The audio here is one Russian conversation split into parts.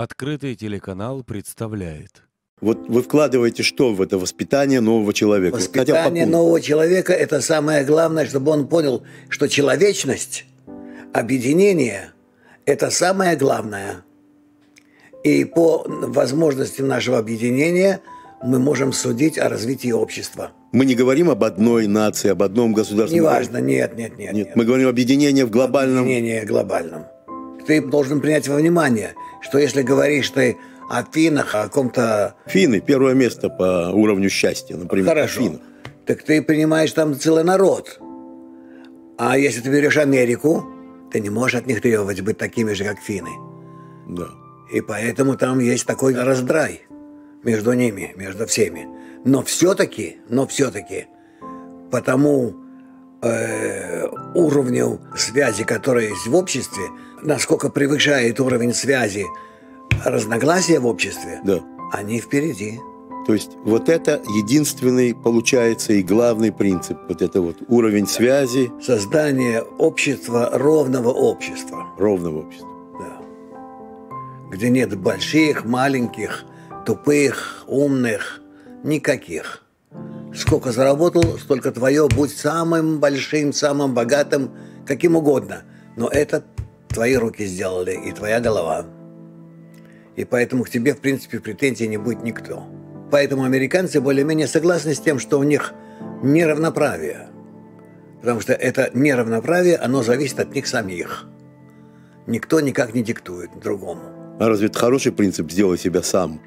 Открытый телеканал представляет. Вот вы вкладываете что в это воспитание нового человека? Воспитание нового человека – это самое главное, чтобы он понял, что человечность, объединение – это самое главное. И по возможности нашего объединения мы можем судить о развитии общества. Мы не говорим об одной нации, об одном государстве. Неважно, нет. Мы говорим об объединении в глобальном… Объединение глобальном. Ты должен принять во внимание, что если говоришь ты о финнах, о ком-то… Финны – первое место по уровню счастья, например. Хорошо. Финны. Так ты принимаешь там целый народ. А если ты берешь Америку, ты не можешь от них требовать быть такими же, как финны. Да. И поэтому там есть такой раздрай между ними, между всеми. Но все-таки, по тому уровню связи, который есть в обществе, насколько превышает уровень связи разногласия в обществе, да, они впереди. То есть вот это единственный, получается, и главный принцип, вот это вот уровень связи. Создание общества, ровного общества. Ровного общества. Да. Где нет больших, маленьких, тупых, умных, никаких. Сколько заработал, столько твое, будь самым большим, самым богатым, каким угодно. Но это твои руки сделали и твоя голова. И поэтому к тебе, в принципе, претензий не будет никто. Поэтому американцы более-менее согласны с тем, что у них неравноправие. Потому что это неравноправие, оно зависит от них самих. Никто никак не диктует другому. А разве это хороший принцип «сделай себя сам»?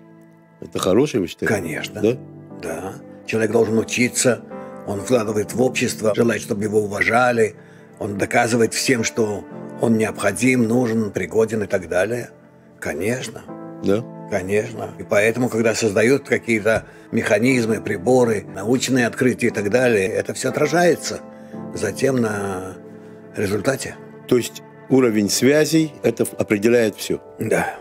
Это хороший, вы считаете? Конечно. Да? Да. Человек должен учиться, он вкладывает в общество, желает, чтобы его уважали, он доказывает всем, что он необходим, нужен, пригоден и так далее. Конечно. Да? Конечно. И поэтому, когда создают какие-то механизмы, приборы, научные открытия и так далее, это все отражается затем на результате. То есть уровень связей это определяет все? Да.